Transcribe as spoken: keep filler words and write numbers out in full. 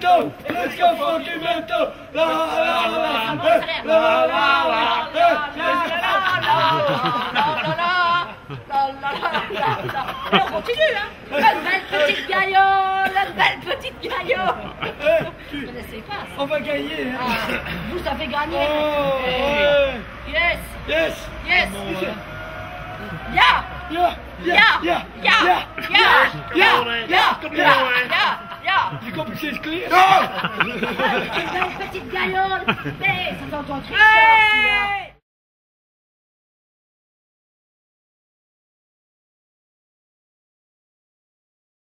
Mental! Let's go fucking mental! La la la! La la la! Et on continue, hein. La belle petite gaillot, la belle petite gaillot. Vous connaissez pas ça. On va gagner. Ah, vous avez gagné. Oh, hey. Yes. Yes. Yes. Yeah. Yeah. Yeah. Yeah. Yeah. Yeah. Yeah. Yeah. Tu comprends que c'est clear. Non. Belle petite gaillot. Hey, ça s'entend très bien.